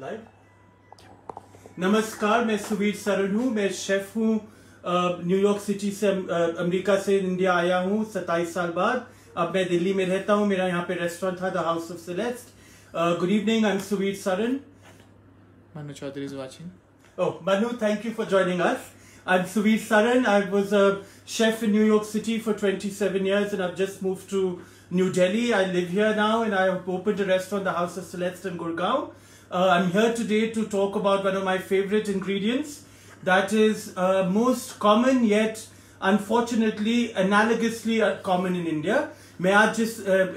नमस्कार, मैं सुवीर सरन हूँ, मैं शेफ हूँ, न्यूयॉर्क सिटी से अमेरिका से इंडिया आया हूँ 27 साल बाद। अब मैं दिल्ली में रहता हूँ। मेरा यहाँ पे रेस्टोरेंट था the house of Celeste. Good evening, I am Suvir Saran. Manu Chaudhary is watching. Oh, Manu, thank you for joining us. I'm Suvir Saran. I was a chef in New York City for 27 years, and I've just moved to New Delhi. I live here now, and I have opened a restaurant, The House of Celeste in Gurgaon. I'm here today to talk about one of my favorite ingredients that is most common yet unfortunately analogously common in India. मैं आज जिस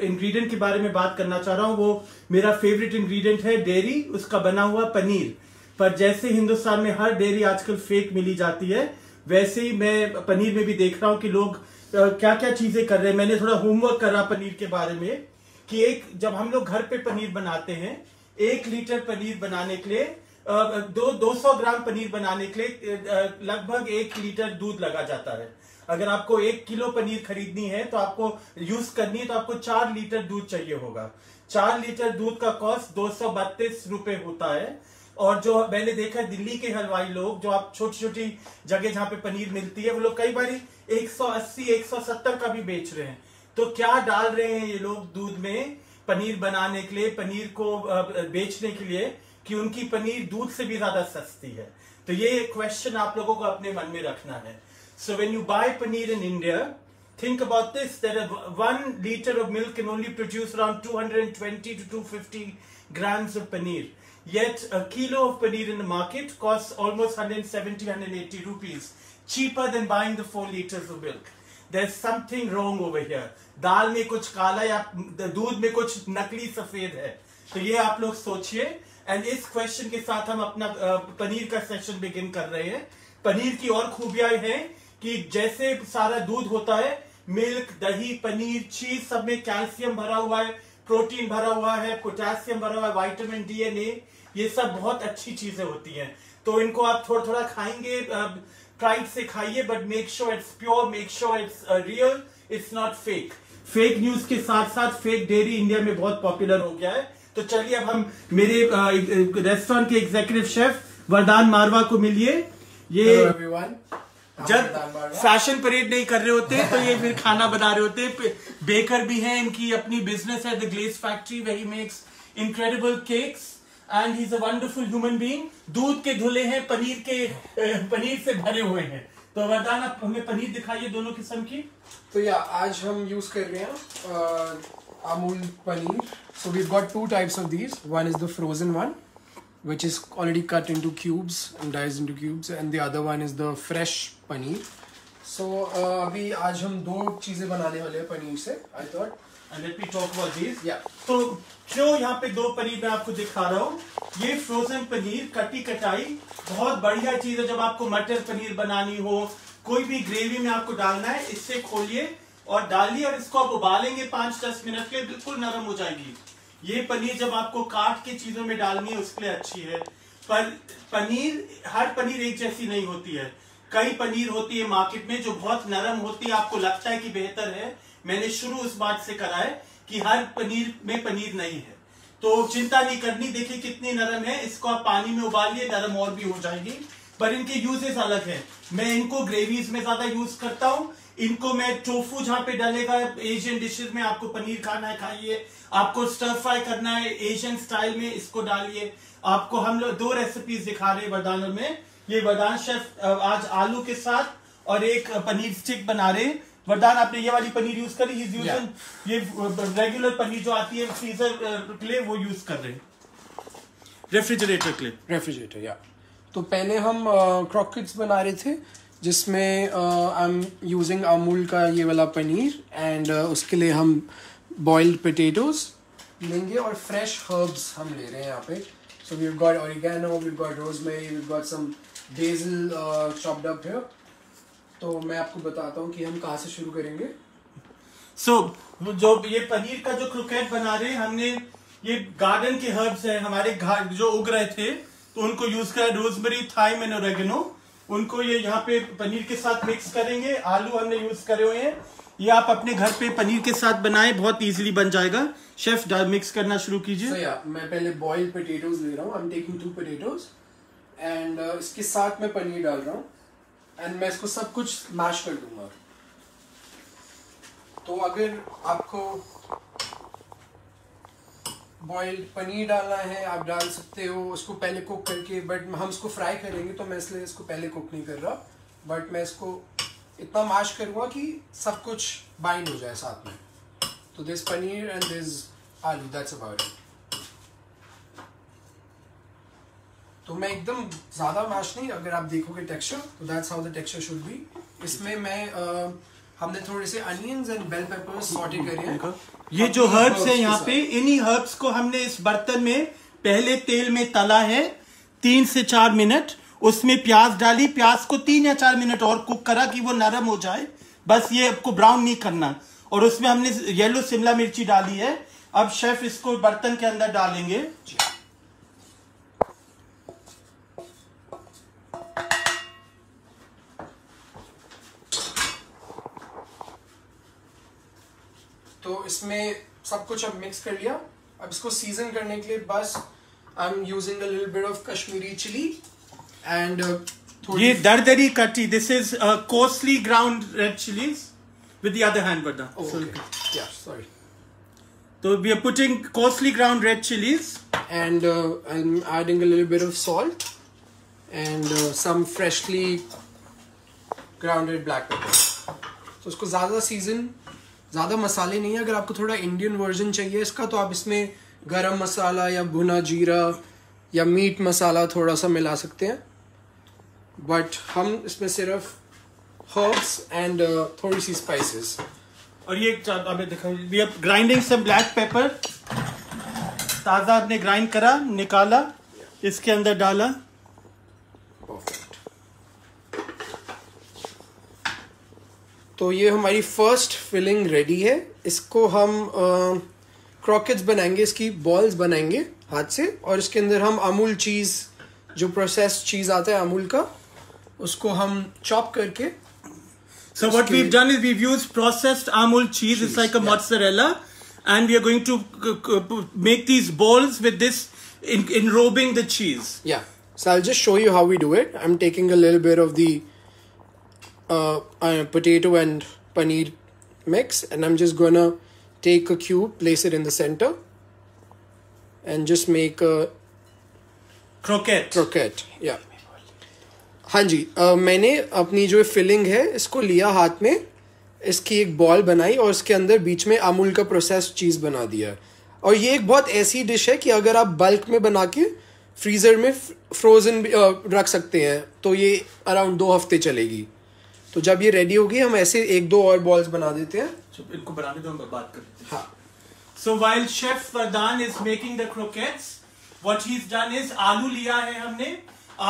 ingredient के बारे में बात करना चाह रहा हूँ वो मेरा फेवरेट इंग्रेडिएंट है डेयरी, उसका बना हुआ पनीर। पर जैसे हिंदुस्तान में हर डेयरी आजकल फेक मिली जाती है, वैसे ही मैं पनीर में भी देख रहा हूँ कि लोग क्या क्या चीजें कर रहे हैं। मैंने थोड़ा होमवर्क करा पनीर के बारे में कि एक जब हम लोग घर पे पनीर बनाते हैं, 1 लीटर पनीर बनाने के लिए 200 ग्राम पनीर बनाने के लिए लगभग 1 लीटर दूध लगा जाता है। अगर आपको 1 किलो पनीर खरीदनी है तो आपको यूज करनी है तो आपको 4 लीटर दूध चाहिए होगा। 4 लीटर दूध का कॉस्ट 232 रुपए होता है। और जो मैंने देखा है दिल्ली के हलवाई लोग, जो आप छोटी छोटी जगह जहाँ पे पनीर मिलती है, वो लोग कई बार 180 170 का भी बेच रहे हैं। तो क्या डाल रहे हैं ये लोग दूध में पनीर बनाने के लिए, पनीर को बेचने के लिए, कि उनकी पनीर दूध से भी ज्यादा सस्ती है। तो ये क्वेश्चन आप लोगों को अपने मन में रखना है। So when you buy paneer in India, think about this, that a 1 liter of milk can only produce around 220 to 250 grams of paneer. Yet a kilo of paneer in the market costs almost 170, 180 rupees, cheaper than buying the 4 liters of milk. There's something wrong over here. दाल में कुछ काला या दूध में कुछ नकली सफेद है। तो ये आप लोग सोचिए। And इस क्वेश्चन के साथ हम अपना पनीर का सेशन बिगिन कर रहे हैं। पनीर की और खूबियां हैं कि जैसे सारा दूध होता है, मिल्क, दही, पनीर, चीज सब में कैल्शियम भरा हुआ है, प्रोटीन भरा हुआ है, पोटेशियम भरा हुआ है, विटामिन डी एन ए, ये सब बहुत अच्छी चीजें होती हैं। तो इनको आप थोड़ा थोड़ा खाएंगे, प्राइड से खाइए, but make sure it's pure, make sure it's real, it's not fake. Fake news के साथ साथ फेक डेयरी इंडिया में बहुत पॉपुलर हो गया है। तो चलिए अब हम मेरे रेस्टोरेंट के एग्जीक्यूटिव शेफ वरदान मारवा को मिलिए। ये जब फैशन परेड नहीं कर रहे होते तो ये फिर खाना बना रहे होते। बेकर भी हैं, इनकी अपनी बिजनेस है the glace factory, where he makes incredible cakes and he is a wonderful human being. दूध के धुले हैं, पनीर से भरे हुए हैं। तो वरदान, आप हमें पनीर दिखाइए दोनों किस्म की। तो या आज हम यूज कर रहे हैं Amul paneer. So we got 2 types of these. One is the frozen one, which is already cut into cubes and diced into cubes, and the other one is the fresh paneer. So अभी आज हम 2 चीजें बनाने वाले हैं पनीर से। I thought and let me talk about these. Yeah. तो जो यहाँ पे 2 पनीर मैं आपको दिखा रहा हूँ, ये frozen पनीर कटी कटाई बहुत बढ़िया चीज है। जब आपको मटर पनीर बनानी हो, कोई भी ग्रेवी में आपको डालना है, इससे खोलिए और डालिए और इसको आप उबालेंगे 5-10 मिनट के लिए, बिल्कुल नरम हो जाएगी। ये पनीर जब आपको काट के चीजों में डालनी है उसके लिए अच्छी है। पर पनीर, हर पनीर एक जैसी नहीं होती है। कई पनीर होती है मार्केट में जो बहुत नरम होती है, आपको लगता है कि बेहतर है। मैंने शुरू उस बात से करा है कि हर पनीर में पनीर नहीं है, तो चिंता नहीं करनी। देखिए कितनी नरम है, इसको आप पानी में उबालिए, नरम और भी हो जाएगी। पर इनके यूजेस अलग है। मैं इनको ग्रेवीज में ज्यादा यूज करता हूँ। इनको मैं टोफू जहाँ पे डालेगा एशियन डिशेज में, आपको पनीर खाना है खाइए, आपको स्टर फ्राई करना है एशियन स्टाइल में, इसको डालिए। आपको हम लोग 2 रेसिपीज दिखा रहे हैं वरदान में। ये वरदान शेफ आज आलू के साथ और एक पनीर स्टिक बना रहे हैं। वरदान, आपने ये वाली पनीर यूज करी? ये रेगुलर पनीर जो आती है फ्रीजर के लिए, वो यूज कर रहे हैं रेफ्रिजरेटर के लिए। रेफ्रिजरेटर, या तो पहले हम क्रॉकेट्स बना रहे थे जिसमें आई एम यूजिंग अमूल का ये वाला पनीर एंड उसके लिए हम बॉइल्ड पोटैटोज लेंगे और फ्रेश हर्ब्स हम ले रहे हैं यहाँ पे। So we have got oregano, we have got rosemary, we have got some basil chopped up here. तो मैं आपको बताता हूँ कि हम कहाँ से शुरू करेंगे। सो जो ये पनीर का जो क्रोकेट बना रहे हैं, हमने ये गार्डन के हर्ब्स हैं हमारे घर जो उग रहे थे तो उनको यूज करा। रोजमेरी, थाइम एंड ऑरिगेनो, उनको ये यहाँ पे पनीर के साथ मिक्स करेंगे। आलू हमने यूज करे हुए हैं। ये आप अपने घर पे पनीर के साथ बनाएं, बहुत इजीली बन जाएगा। शेफ मिक्स करना शुरू कीजिए। So yeah, मैं पहले बॉइल्ड पोटैटोज ले रहा हूँ। I'm taking 2 potatoes and इसके साथ मैं पनीर डाल रहा हूँ एंड मैं इसको सब कुछ मैश कर दूंगा। तो अगर आपको बॉइल्ड पनीर डालना है आप डाल सकते हो, उसको पहले कुक करके, बट हम इसको फ्राई करेंगे तो मैं इसलिए इसको पहले कुक नहीं कर रहा, बट मैं इसको इतना मैश करूँगा कि सब कुछ बाइंड हो जाए साथ में। तो this paneer and this aloo, that's about it. तो मैं एकदम ज़्यादा मैश नहीं, अगर आप देखोगे टेक्सचर तो that's how the texture should be. इसमें मैं हमने थोड़े से onions and bell peppers saute करे हैं। ये जो हर्ब्स है यहाँ पे, इन्हीं हर्ब्स को हमने इस बर्तन में पहले तेल में तला है 3 से 4 मिनट। उसमें प्याज डाली, प्याज को 3 या 4 मिनट और कुक करा कि वो नरम हो जाए। बस ये आपको ब्राउन नहीं करना। और उसमें हमने येलो शिमला मिर्ची डाली है। अब शेफ इसको बर्तन के अंदर डालेंगे। तो इसमें सब कुछ अब मिक्स कर लिया। अब इसको सीजन करने के लिए बस I am using a little bit of Kashmiri chilli and ये दरदरी कटी, this is coarsely ground red chillies with the other hand sorry. तो we are putting coarsely ground red chillies and I am adding a little bit of salt and some freshly grounded black pepper. तो उसको ज़्यादा मसाले नहीं है। अगर आपको थोड़ा इंडियन वर्जन चाहिए इसका तो आप इसमें गरम मसाला या भुना जीरा या मीट मसाला थोड़ा सा मिला सकते हैं, बट हम इसमें सिर्फ हर्ब्स एंड थोड़ी सी स्पाइसेस। और ये दिखाऊँ, ग्राइंडिंग सम ब्लैक पेपर, ताज़ा आपने ग्राइंड करा, निकाला, इसके अंदर डाला। तो ये हमारी फर्स्ट फिलिंग रेडी है। इसको हम क्रॉकेट्स बनाएंगे, इसकी बॉल्स बनाएंगे हाथ से, और इसके अंदर हम अमूल चीज़, जो प्रोसेस्ड चीज़ आता है अमूल का, उसको हम चॉप करके। So what we have done is we have used processed Amul cheese, it's like a mozzarella, and we are going to make these balls with this enrobing the cheese. या so I will just show you how we do it. I am taking a little bit of the potato and paneer mix and I'm just gonna take a cube, place it in the center and just make a croquette. Yeah, हाँ जी, मैंने अपनी जो filling है इसको लिया हाथ में, इसकी एक बॉल बनाई और इसके अंदर बीच में अमूल का प्रोसेस्ड चीज़ बना दिया। और ये एक बहुत ऐसी डिश है कि अगर आप बल्क में बना के फ्रीज़र में फ्रोज़न रख सकते हैं तो ये अराउंड 2 हफ्ते चलेगी। तो जब ये रेडी होगी हम ऐसे 1-2 और बॉल्स बना देते हैं। इनको बनाने दो, हम बात करते हैं। हाँ। So while chef Vardaan is making the croquettes, what he's done is आलू लिया है हमने।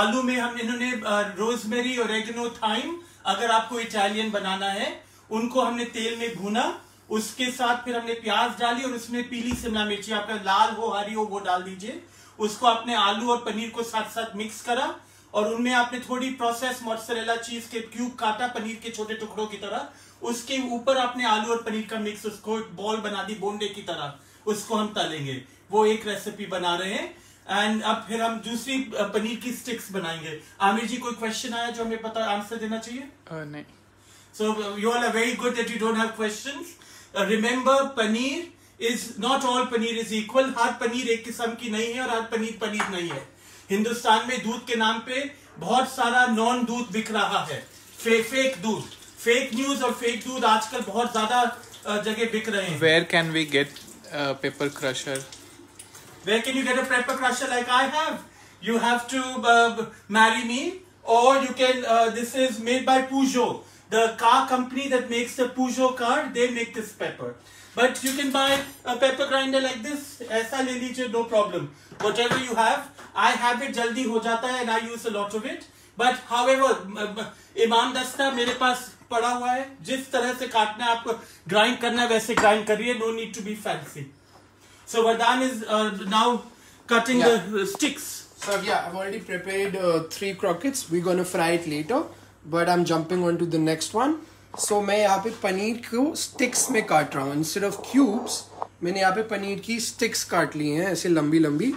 आलू में हमने इन्होंने रोजमेरी, ओरेगनो, थाइम, अगर आपको इटालियन बनाना है, उनको हमने तेल में भूना। उसके साथ फिर हमने प्याज डाली और उसमें पीली शिमला मिर्ची, आपका लाल हो हरी हो वो डाल दीजिए। उसको आपने आलू और पनीर को साथ साथ मिक्स करा और उनमें आपने थोड़ी प्रोसेस मोज़रेला चीज के क्यूब काटा पनीर के छोटे टुकड़ों की तरह। उसके ऊपर आपने आलू और पनीर का मिक्स, उसको एक बॉल बना दी बोंडे की तरह, उसको हम तलेंगे। वो एक रेसिपी बना रहे हैं। एंड अब फिर हम दूसरी पनीर की स्टिक्स बनाएंगे। आमिर जी, कोई क्वेश्चन आया जो हमें पता आंसर देना चाहिए? नहीं। So you all are very good that you don't have questions. Remember, paneer is not, all paneer is equal. हर पनीर एक किस्म की नहीं है और हर पनीर पनीर नहीं है। हिंदुस्तान में दूध के नाम पे बहुत सारा नॉन दूध बिक रहा है, फेक दूध, फेक न्यूज और फेक दूध आजकल बहुत ज्यादा जगह बिक रहे हैं। Where can we get paper crusher? Where can you get a paper crusher like I have? You have to marry me, or you can. This is made by Peugeot, the car company that makes the Peugeot car. They make this paper. But you can buy a pepper grinder like this. ऐसा ले लीजिए, no problem. Whatever you have, I have it. जल्दी हो जाता है and I use a lot of it. But however, इमाम दस्ता मेरे पास पड़ा हुआ है। जिस तरह से काटना है आपको, grind करना है वैसे grind करिए. No need to be fancy. So Vardaan is now cutting the sticks. So yeah, I've already prepared 3 croquettes. We're gonna fry it later, but I'm jumping on to the next one. सो मैं यहाँ पे पनीर को sticks में काट रहा हूँ instead of cubes. मैंने यहाँ पे पनीर की स्टिक्स काट ली हैं ऐसे लंबी लंबी,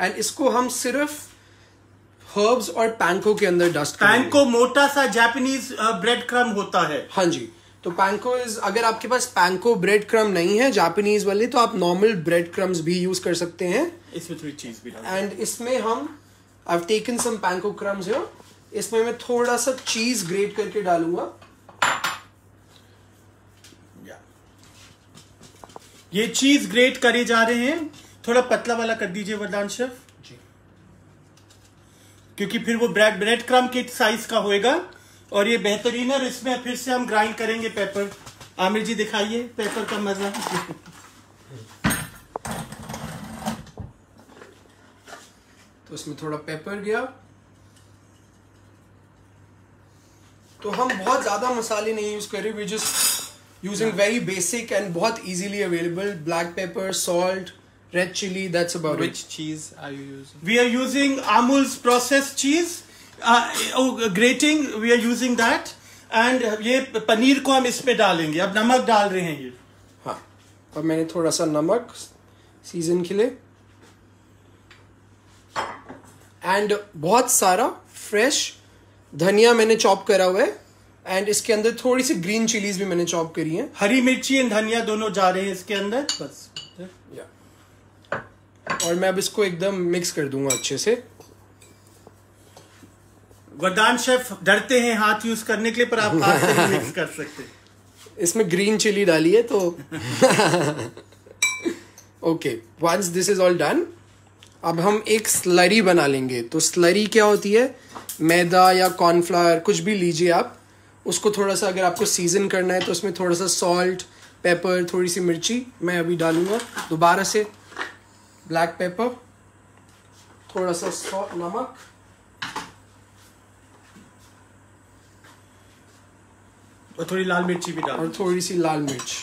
एंड इसको हम सिर्फ हर्ब्स और पैंको के अंदर डस्ट करेंगे। पैंको मोटा सा जापानीज ब्रेड क्रम होता है। हाँ जी, तो पैंको इज, अगर आपके पास पैंको ब्रेड क्रम नहीं है जापानीज वाले तो आप नॉर्मल ब्रेड क्रम्स भी यूज कर सकते हैं। इसमें थोड़ी चीज भी डाल, एंड इसमें हम I have taken some panko crumbs here. इसमें मैं थोड़ा सा चीज ग्रेट करके डालूंगा। ये चीज ग्रेट करे जा रहे हैं, थोड़ा पतला वाला कर दीजिए वरदान शेफ जी, क्योंकि फिर वो ब्रेड क्रम के साइज का होएगा और ये बेहतरीन है। और इसमें फिर से हम ग्राइंड करेंगे पेपर। आमिर जी दिखाइए पेपर का मजा। तो इसमें थोड़ा पेपर गया। तो हम बहुत ज्यादा मसाले नहीं यूज कर रहे, we just using very basic and बहुत easily available black pepper, salt, red chili, that's about it. Which cheese are you using? We are using Amul's processed cheese, grating, we are using that, and ये पनीर को हम इसमें डालेंगे। अब नमक डाल रहे हैं ये। हाँ, अब मैंने थोड़ा सा नमक सीजन के लिए, and बहुत सारा fresh धनिया मैंने चॉप करा हुआ है। एंड इसके अंदर थोड़ी सी ग्रीन चिलीज भी मैंने चॉप करी हैं। हरी मिर्ची एंड धनिया दोनों जा रहे हैं इसके अंदर बस। और मैं अब इसको एकदम मिक्स कर दूंगा अच्छे से। वरदान शेफ डरते हैं हाथ यूज करने के लिए, पर आप हाथ से मिक्स कर सकते हैं। इसमें ग्रीन चिली डाली है तो okay, once this is all done अब हम एक स्लरी बना लेंगे। तो स्लरी क्या होती है? मैदा या कॉर्नफ्लावर कुछ भी लीजिए आप, उसको थोड़ा सा, अगर आपको सीजन करना है तो उसमें थोड़ा सा सॉल्ट, पेपर, थोड़ी सी मिर्ची मैं अभी डालूंगा दोबारा से, ब्लैक पेपर, थोड़ा सा सॉल्ट, नमक, और थोड़ी लाल मिर्ची भी डाल, और थोड़ी सी लाल मिर्च।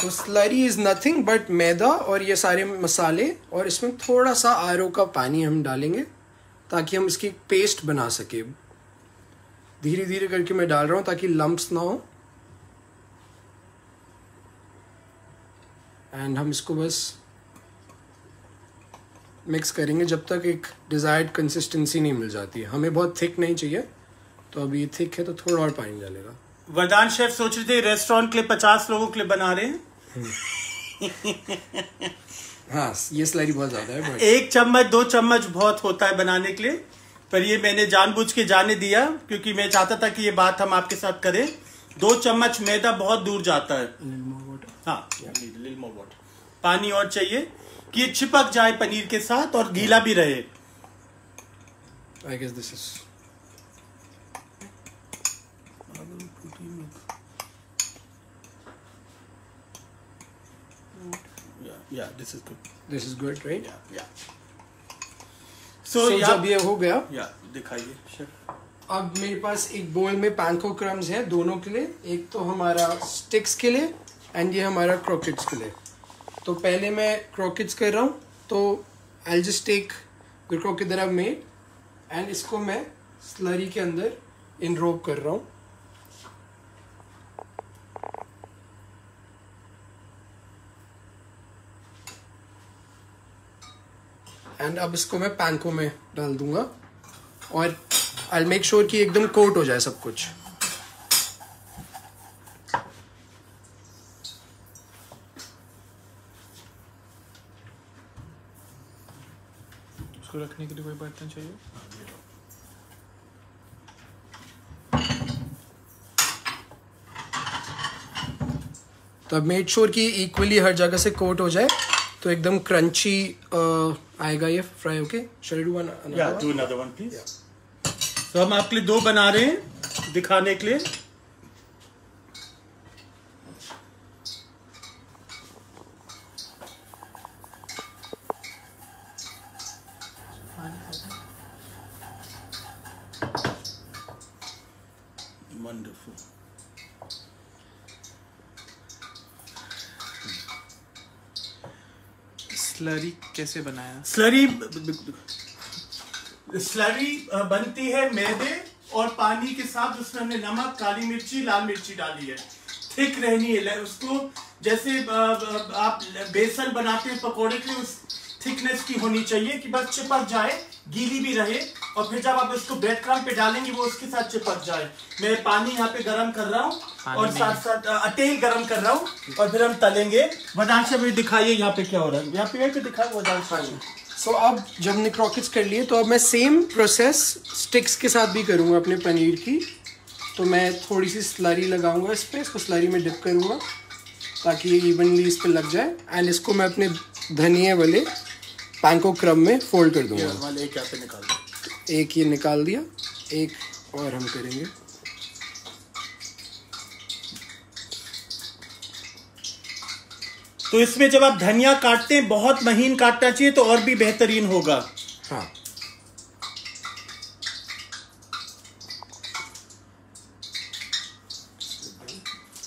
तो slurry is nothing but maida और ये सारे मसाले, और इसमें थोड़ा सा आरओ का पानी हम डालेंगे ताकि हम इसकी पेस्ट बना सके। धीरे धीरे करके मैं डाल रहा हूँ ताकि लम्प्स ना हो, एंड हम इसको बस मिक्स करेंगे जब तक एक डिजायर्ड कंसिस्टेंसी नहीं मिल जाती है। हमें बहुत थिक नहीं चाहिए, तो अब ये थिक है तो थोड़ा और पानी डालेगा। वरदान शेफ सोच रहे थे रेस्टोरेंट के लिए 50 लोगों के लिए बना रहे हैं। हाँ, ये स्लरी बहुत ज्यादा है। एक चम्मच 2 चम्मच बहुत होता है बनाने के लिए, पर ये मैंने जानबूझ के जाने दिया क्योंकि मैं चाहता था कि ये बात हम आपके साथ करें। 2 चम्मच मैदा बहुत दूर जाता है। हाँ, लिटिल मोर वाटर, पानी और चाहिए कि ये चिपक जाए पनीर के साथ और गीला भी रहे। I guess this is this is good right? So जब ये हो गया, दिखाइए शेफ। अब मेरे पास एक बोल में पैंको क्रम्स है दोनों के लिए, एक तो हमारा स्टिक्स के लिए एंड ये हमारा क्रॉकेट्स के लिए। तो पहले मैं क्रॉकेट्स कर रहा हूँ, तो I'll just take the croquette that I've made and इसको मैं स्लरी के अंदर इनरोब कर रहा हूँ। एंड अब इसको मैं पैंको में डाल दूंगा और आई मेक श्योर कि एकदम कोट हो जाए सब कुछ। उसको रखने के लिए कोई बर्तन चाहिए? तो अब मेक श्योर कि इक्वली हर जगह से कोट हो जाए तो एकदम क्रंची आएगा ये फ्राई होके। Do another one please. तो हम आपके लिए 2 बना रहे हैं दिखाने के लिए। स्लरी कैसे बनाया? स्लरी बनती है मैदे और पानी के साथ, उसमें हमने नमक, काली मिर्ची, लाल मिर्ची डाली है। थिक रहनी है उसको, जैसे आप बेसन बनाते हैं पकौड़े के, उस थिकनेस की होनी चाहिए कि बस चिपक जाए, गीली भी रहे। और फिर जब आप इसको ब्रेड क्रम्ब पे डालेंगे वो उसके साथ चिपक जाए। मैं पानी यहाँ पे गरम कर रहा हूँ और साथ साथ तेल गरम कर रहा हूँ और फिर हम तलेंगे। वरदान साहब ये दिखाइए यहाँ पे क्या हो रहा है, यहाँ पे दिखाए वरदान साहब। सो अब जब हमने क्रॉकेट्स कर लिए तो अब मैं सेम प्रोसेस स्टिक्स के साथ भी करूँगा अपने पनीर की। तो मैं थोड़ी सी स्लरी लगाऊंगा इस पर, इसको स्लरी में डिप करूँगा ताकि ये इवनली इस पर लग जाए। एंड इसको मैं अपने धनिया वाले पैंको क्रम में फोल्ड कर दूंगा। वाले एक ऐसे निकाल दो, एक ये निकाल दिया, एक और हम करेंगे। तो इसमें जब आप धनिया काटते हैं बहुत महीन काटना चाहिए तो और भी बेहतरीन होगा। हाँ,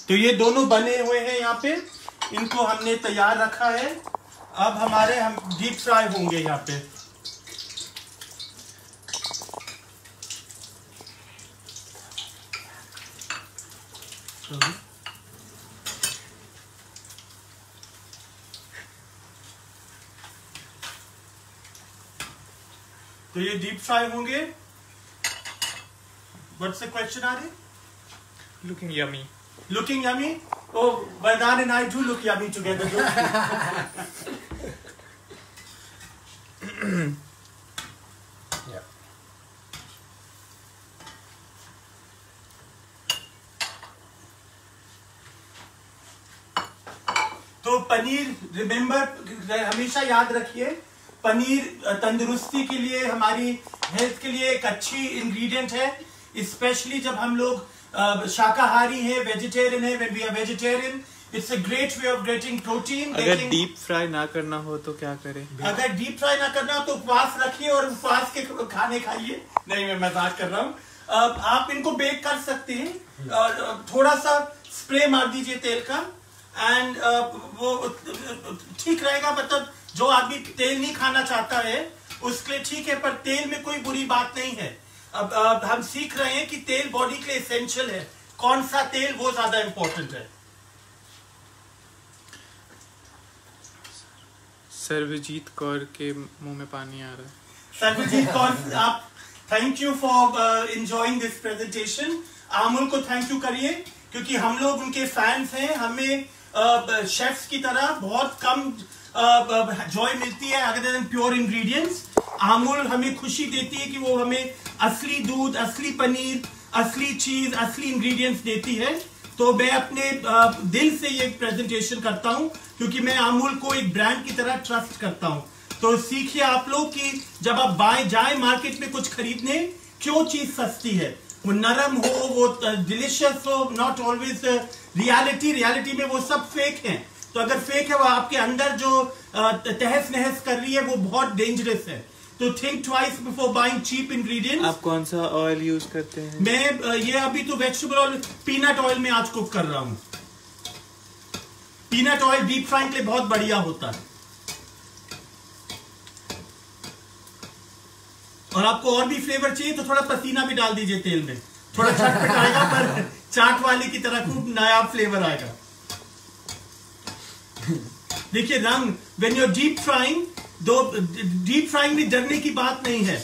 तो ये दोनों बने हुए हैं यहाँ पे, इनको हमने तैयार रखा है। अब हमारे हम डीप फ्राई होंगे यहाँ पे। तो ये डीप फ्राई होंगे। What's the question are you? Looking yummy. Looking yummy? Oh, Vardaan and I do look yummy together. Yeah. तो पनीर, रिमेम्बर, हमेशा याद रखिए पनीर तंदुरुस्ती के लिए, हमारी हेल्थ के लिए एक अच्छी इंग्रेडिएंट है। स्पेशली जब हम लोग शाकाहारी है, वेजिटेरियन है, when we are vegetarian it's a great way of getting protein. अगर डीप फ्राई ना करना हो तो क्या करें? अगर डीप फ्राई ना करना हो तो उपवास रखिए और उपवास के खाने खाइए। नहीं, मैं मजाक कर रहा हूँ। आप इनको बेक कर सकते हैं और थोड़ा सा स्प्रे मार दीजिए तेल का एंड वो ठीक रहेगा। मतलब जो आदमी तेल नहीं खाना चाहता है उसके लिए ठीक है, पर तेल में कोई बुरी बात नहीं है। अब हम सीख रहे हैं कि तेल बॉडी के लिए एसेंशियल है, कौन सा तेल वो ज्यादा इम्पोर्टेंट है। सर्वजीत कौर के मुंह में पानी आ रहा है। सर्वजीत कौर आप, thank you for enjoying this presentation. Amul को थैंक यू करिए क्योंकि हम लोग उनके फैंस हैं। हमें शेफ्स की तरह बहुत कम जॉय मिलती है अदर देन प्योर इंग्रेडिएंट्स। आमूल हमें खुशी देती है कि वो हमें असली दूध, असली पनीर, असली चीज, असली इंग्रेडिएंट्स देती है। तो मैं अपने दिल से ये प्रेजेंटेशन करता हूँ क्योंकि मैं आमूल को एक ब्रांड की तरह ट्रस्ट करता हूँ। तो सीखिए आप लोग कि जब आप जाए मार्केट में कुछ खरीदने, क्यों चीज सस्ती है? वो नरम हो, वो डिलिशियस हो, नॉट ऑलवेज रियलिटी। रियलिटी में वो सब फेक है। तो अगर फेक है वो आपके अंदर जो तहस नहस कर रही है वो बहुत डेंजरस है। तो think twice before buying cheap ingredients. आप कौन सा ऑयल यूज करते हैं? मैं ये अभी तो वेजिटेबल ऑयल, पीनट ऑयल में आज कुक कर रहा हूँ। पीनट ऑयल डीप फ्राइंग के लिए बहुत बढ़िया होता है और आपको और भी फ्लेवर चाहिए तो थोड़ा पसीना भी डाल दीजिए तेल में, थोड़ा चटपट आएगा पर चाट वाले की तरह खूब नया फ्लेवर आएगा। देखिए रंग, when you are deep frying, दो डीप फ्राइंग में डरने की बात नहीं है।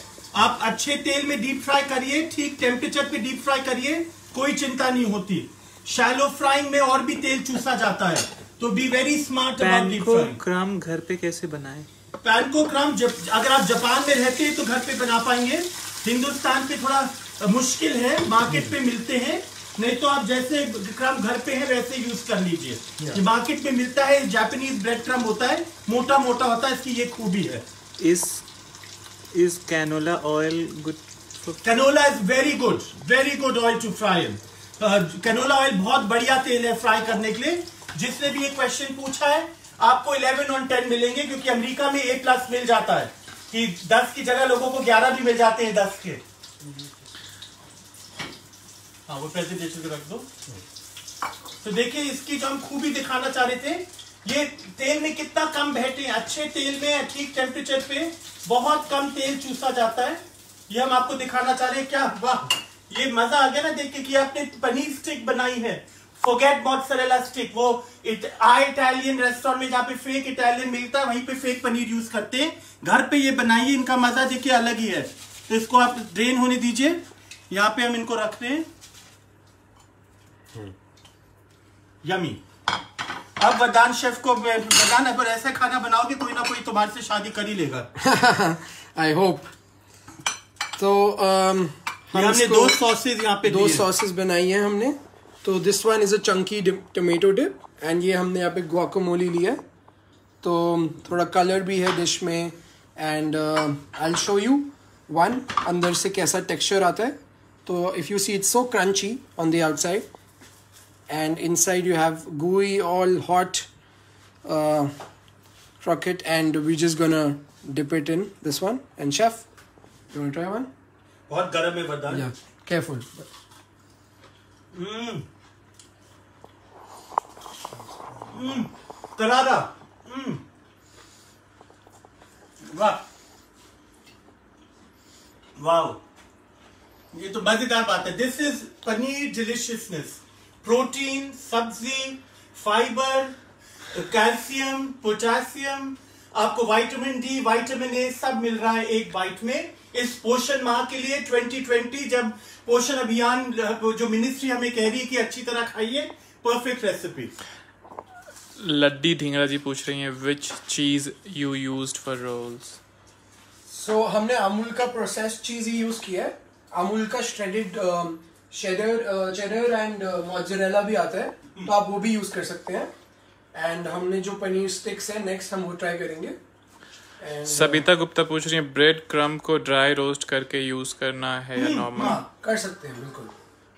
आप अच्छे तेल में डीप फ्राई करिए, ठीक टेम्परेचर पे डीप फ्राई करिए, कोई चिंता नहीं होती। शैलो फ्राइंग में और भी तेल चूसा जाता है, तो be very smart about deep frying. Panko crumb घर पे कैसे बनाएं? पैनको क्रम अगर आप जापान में रहते हैं तो घर पे बना पाएंगे, हिंदुस्तान पे थोड़ा मुश्किल है, मार्केट पे मिलते हैं। नहीं तो आप जैसे क्रम घर पे है वैसे यूज कर लीजिए। ये मार्केट में मिलता है, जापानीज ब्रेड क्रम होता है, मोटा मोटा होता है, इसकी ये खूबी है। Is canola oil good? Canola is very good oil to fry. Canola oil बहुत बढ़िया तेल है फ्राई करने के लिए। जिसने भी ये क्वेश्चन पूछा है आपको 11 on 10 मिलेंगे क्योंकि अमेरिका में A+ मिल जाता है कि 10 की जगह लोगों को 11 भी मिल जाते हैं 10 के। हाँ, वो प्रेजेंटेशन रख दो। तो देखिए इसकी जो हम खूबी दिखाना चाह रहे थे ये तेल में कितना कम बहते हैं, अच्छे तेल में ठीक टेम्परेचर पे बहुत कम तेल चूसा जाता है। ये हम आपको दिखाना चाह रहे हैं। क्या वाह, ये मजा आ गया ना देख के कि आपने पनीर स्टिक बनाई है, फॉरगेट मोज़रेला स्टिक। वो इटालियन रेस्टोरेंट में जहाँ पे फेक इटालियन मिलता है वहीं पे फेक पनीर यूज करते हैं, घर पे ये बनाइए, इनका मजा देखिए अलग ही है। तो इसको आप ड्रेन होने दीजिए, यहाँ पे हम इनको रखते हैं। यमी। अब वरदान शेफ को, वरदान अगर ऐसा खाना बनाओगे कोई ना कोई तुम्हारे से शादी कर ही लेगा, आई होप। तो हमने दो सॉसेस यहाँ पे, दो सॉसेस बनाई हैं हमने। तो this one is a chunky tomato dip and ये हमने यहाँ पे गुआकामोली लिया। तो थोड़ा कलर भी है डिश में and I will show you one अंदर से कैसा टेक्सचर आता है। तो if you see it's so crunchy on the outside and inside you have gooey all hot croquette and we're just gonna dip it in this one and chef you want to try one? बहुत गर्म है वरदान। Yeah, careful. तरारा। वाह वाह, ये तो मजेदार बात है। This is paneer deliciousness. Protein, सब्जी, फाइबर, कैल्शियम, पोटेशियम, आपको विटामिन डी, विटामिन ए सब मिल रहा है एक बाइट में। इस पोषण माह के लिए 2020 जब पोषण अभियान जो मिनिस्ट्री हमें कह रही है कि अच्छी तरह खाइए, परफेक्ट रेसिपी। लड्डी धिंगरा जी पूछ रही हैं which cheese you used for rolls. So हमने अमूल का प्रोसेस चीज ही यूज किया है, अमूल का श्रेडेड चेडर एंड मोज़रेला भी आता है, तो आप वो भी यूज कर सकते हैं। एंड हमने जो पनीर स्टिक्स है नेक्स्ट हम वो ट्राई करेंगे। सबिता गुप्ता पूछ रही है ब्रेड क्रम्ब को ड्राई रोस्ट करके यूज करना है या नॉर्मल? हाँ, कर सकते हैं, बिल्कुल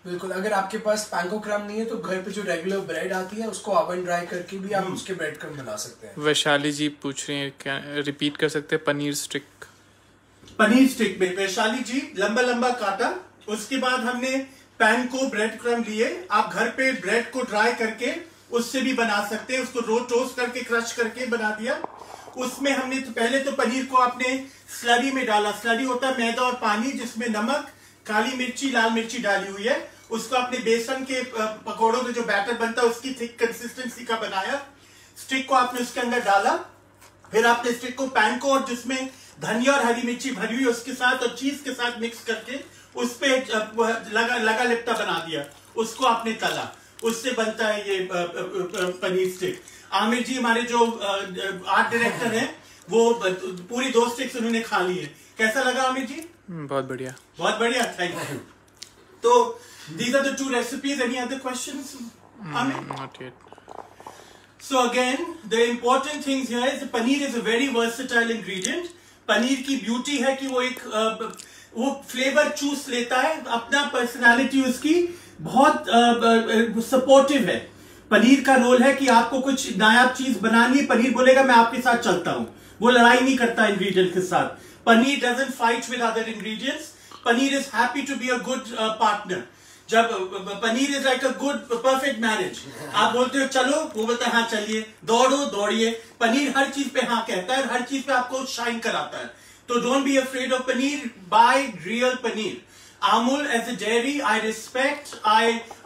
बिल्कुल। अगर आपके पास पैंको क्रम्ब नहीं है तो घर पे जो रेगुलर ब्रेड आती है उसको ओवन ड्राई करके भी आप उसके ब्रेड क्रम्ब बना सकते हैं। वैशाली जी पूछ रही है क्या रिपीट कर सकते हैं पनीर स्टिक? पनीर स्टिक में वैशाली जी लंबा लंबा काटा, उसके बाद हमने पैन को ब्रेड क्रम्ब लिए। आप घर पे ब्रेड को ड्राई करके उससे भी बना सकते हैं, उसको रो टोस्ट करके क्रश करके बना दिया। उसमें हमने पहले तो पनीर को आपने स्लरी में डाला। स्लरी होता है मैदा और पानी जिसमें नमक, काली मिर्ची, लाल मिर्ची डाली हुई है। उसको आपने बेसन के पकौड़ों का जो बैटर बनता है उसकी थिक कंसिस्टेंसी का बनाया। स्टिक को आपने उसके अंदर डाला, फिर आपने स्टिक को पैन को और जिसमें धनिया और हरी मिर्ची भरी हुई उसके साथ और चीज के साथ मिक्स करके उस पे लगा लिपटा बना दिया। उसको आपने तला, उससे बनता है ये पनीर स्टिक। आमिर जी हमारे जो आर्ट डायरेक्टर हैं वो पूरी 2 स्टिक्स उन्होंने खा ली है। कैसा लगा आमिर जी? बहुत बढ़िया, बहुत बढ़िया, थैंक यू। तो these are the 2 recipes. Any other questions Aamir? Not yet. So again the important things here is paneer is a very versatile ingredient. Paneer की ब्यूटी है कि वो एक वो फ्लेवर चूस लेता है, अपना पर्सनालिटी उसकी बहुत सपोर्टिव है। पनीर का रोल है कि आपको कुछ नायाब चीज बनानी, पनीर बोलेगा मैं आपके साथ चलता हूं, वो लड़ाई नहीं करता इंग्रेडिएंट के साथ। Paneer doesn't fight with other ingredients. Paneer is happy to be a good partner. जब paneer is like a good perfect marriage. आप बोलते हो चलो, वो बोलता है हाँ चलिए, दौड़ो दौड़िए। पनीर हर चीज पे हाँ कहता है, हर चीज पे आपको शाइन कराता है। तो don't be afraid of paneer, buy real paneer. Amul as a dairy, I respect, I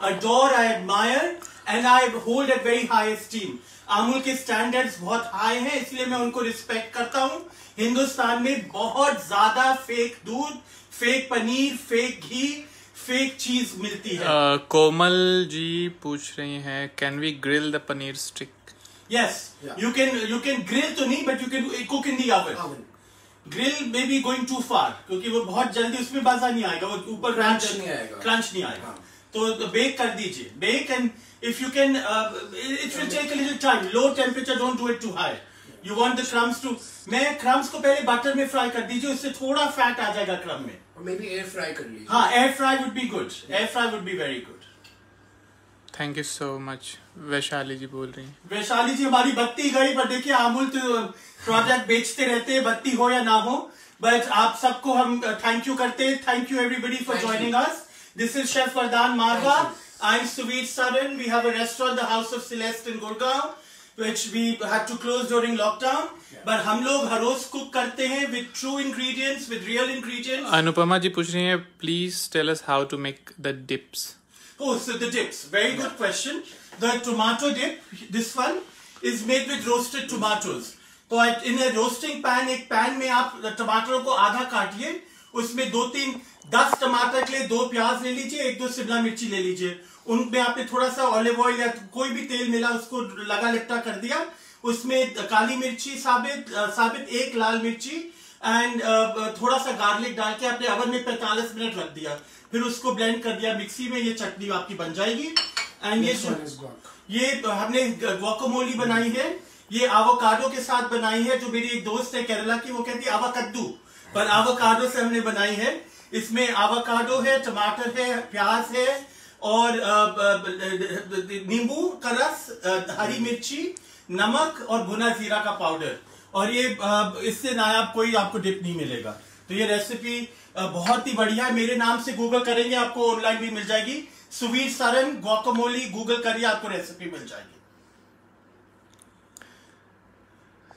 adore, I admire, and I hold at very high esteem. Amul के standards बहुत high हैं, इसलिए मैं उनको respect करता हूँ। हिंदुस्तान में बहुत ज्यादा fake दूध, fake पनीर, fake घी, fake चीज मिलती है। कोमल जी पूछ रही हैं, can we grill the paneer stick? Yes, yeah. You can grill तो नहीं, but you can cook in the oven. Grill में भी गोइंग टू फार, क्योंकि वो बहुत जल्दी उसमें मजा नहीं आएगा, वो ऊपर क्रंच नहीं आएगा। तो बेक कर दीजिए, bake and if you can it will take a little time, low temperature, don't do it too high. You want the crumbs to, मैं क्रम्स को पहले बटर में फ्राई कर दीजिए, उससे थोड़ा फैट आ जाएगा क्रम में। मे बी एयर फ्राई कर लीजिए। हाँ, air fry would be good, air fry would be very good. Thank you so much. Vaishali ji बोल रही है, वैशाली जी हमारी बत्ती गई, पर देखिए अमूल तो प्रोडक्ट बेचते रहते हैं, बत्ती हो या ना हो, बट आप सबको हम थैंक यू करते हैं। Thank you everybody for joining us. This is chef Vardaan Marwah, I am Suvir Saran, we have a restaurant the house of Celeste in Gurgaon. which we had to close during lockdown. But हम लोग हर रोज cook करते हैं with true ingredients, with real ingredients. Anupama जी पूछ रही है, please tell us how to make the dips. Oh, so the dips, very good question. The tomato dip, this one is made with roasted tomatoes. तो in a roasting pan, एक pan में आप टमाटरों को आधा काटिए, उसमें 2-3-10 टमाटर के लिए 2 प्याज ले लीजिए, 1-2 शिमला मिर्ची ले लीजिए, उनमें आपने थोड़ा सा ऑलिव ऑयल या कोई भी तेल मिला उसको लगा लिपटा कर दिया, उसमें काली मिर्ची साबित 1 लाल मिर्ची एंड थोड़ा सा गार्लिक डाल के आपने ओवन में 45 मिनट रख दिया, फिर उसको ब्लेंड कर दिया मिक्सी में, ये चटनी आपकी बन जाएगी. एंड ये हमने गुआकामोली बनाई है, ये आवोकाडो के साथ बनाई है, जो मेरी एक दोस्त है केरला की, वो कहती है आवाकद्दू, पर आवोकाडो से हमने बनाई है. इसमें आवोकाडो है, टमाटर है, प्याज है और नींबू का रस, हरी मिर्ची, नमक और भुना जीरा का पाउडर, और ये इससे नायाब कोई आपको डिप नहीं मिलेगा. तो ये रेसिपी बहुत ही बढ़िया है, मेरे नाम से गूगल करेंगे आपको ऑनलाइन भी मिल जाएगी, सुवीर सरन गुआकामोली गूगल करिए, आपको रेसिपी मिल जाएगी.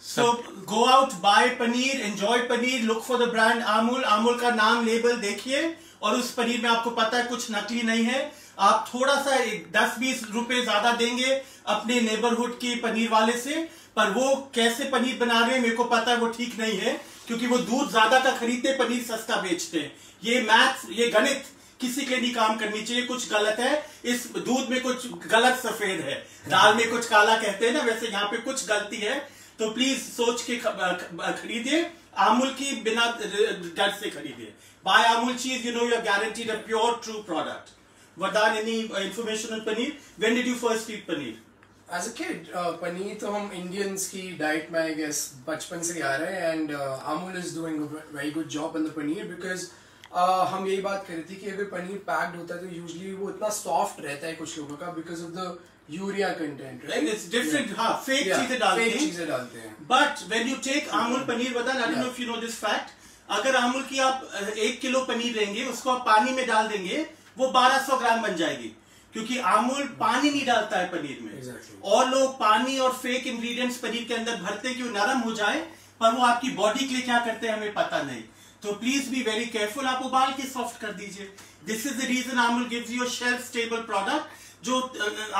So go out, buy paneer, enjoy paneer, look for the brand Amul, Amul का नाम लेबल देखिए, और उस पनीर में आपको पता है कुछ नकली नहीं है. आप थोड़ा सा 10-20 रुपए ज्यादा देंगे अपने नेबरहुड की पनीर वाले से, पर वो कैसे पनीर बना रहे हैं मेरे को पता है, वो ठीक नहीं है, क्योंकि वो दूध ज्यादा का खरीदते, पनीर सस्ता बेचते हैं. ये मैथ्स, ये गणित किसी के लिए काम करनी चाहिए, कुछ गलत है, इस दूध में कुछ गलत सफेद है, दाल में कुछ काला कहते हैं ना, वैसे यहाँ पे कुछ गलती है. तो प्लीज सोच के खरीदिए, आमूल की बिना डर से खरीदिए, buy Amul cheese, you know you are guaranteed a pure true product. Vardaan, any information on paneer? When did you first eat paneer? As a kid, paneer तो हम Indians की diet में I guess बचपन से आ रहे हैं, and Amul is doing a very good job on the paneer because हम यही बात कर रहे थे कि अगर पनीर पैक्ड होता है तो usually वो इतना soft रहता है कुछ लोगों का because of the urea content, right? And it's different. हाँ, fake चीजें डालते हैं. But when you take Amul paneer, Vardaan, I don't know if you know this fact. अगर Amul की आप 1 किलो पनीर लेंगे, उसको आप पानी में डाल देंगे, वो 1200 ग्राम बन जाएगी, क्योंकि आमूल पानी नहीं डालता है पनीर में. Exactly. और लोग पानी और फेक इंग्रेडिएंट्स पनीर के अंदर भरते कि वो नरम हो जाए, पर वो आपकी बॉडी के लिए क्या करते हैं हमें पता नहीं. तो प्लीज बी वेरी केयरफुल, आप उबाल के सॉफ्ट कर दीजिए. This is the reason Amul gives you a shelf stable product, जो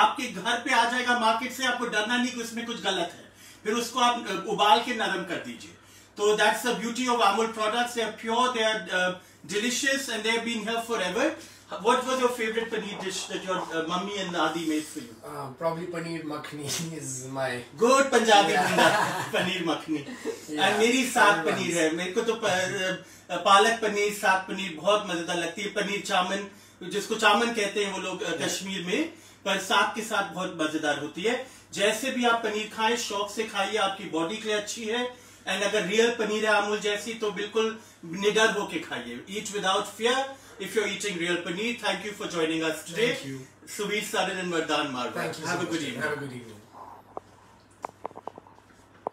आपके घर पे आ जाएगा मार्केट से, आपको डरना नहीं कि उसमें कुछ गलत है, फिर उसको आप उबाल के नरम कर दीजिए. तो that's the beauty of Amul products, they are pure, they are delicious and they have been here forever. What was your favorite paneer dish that your mummy and Nadi made for you? Probably paneer makhni is my good Punjabi paneer makhni. And मेरी साग पनीर है, मेरे को तो पालक पनीर, साग पनीर बहुत मजेदार लगती है. पनीर चामन, जिसको चामन कहते हैं वो लोग कश्मीर में, पर साग के साथ बहुत मजेदार होती है. जैसे भी आप पनीर खाएं, शौक से खाइए, आपकी बॉडी के लिए अच्छी है. एंड अगर रियल पनीर है आमूल जैसी, तो बिल्कुल निडर होके खाइए, eat without fear if you're eating real paneer. Thank you for joining us today. Thank you. Suvir Saran and Vardaan Marwah. Have a good evening.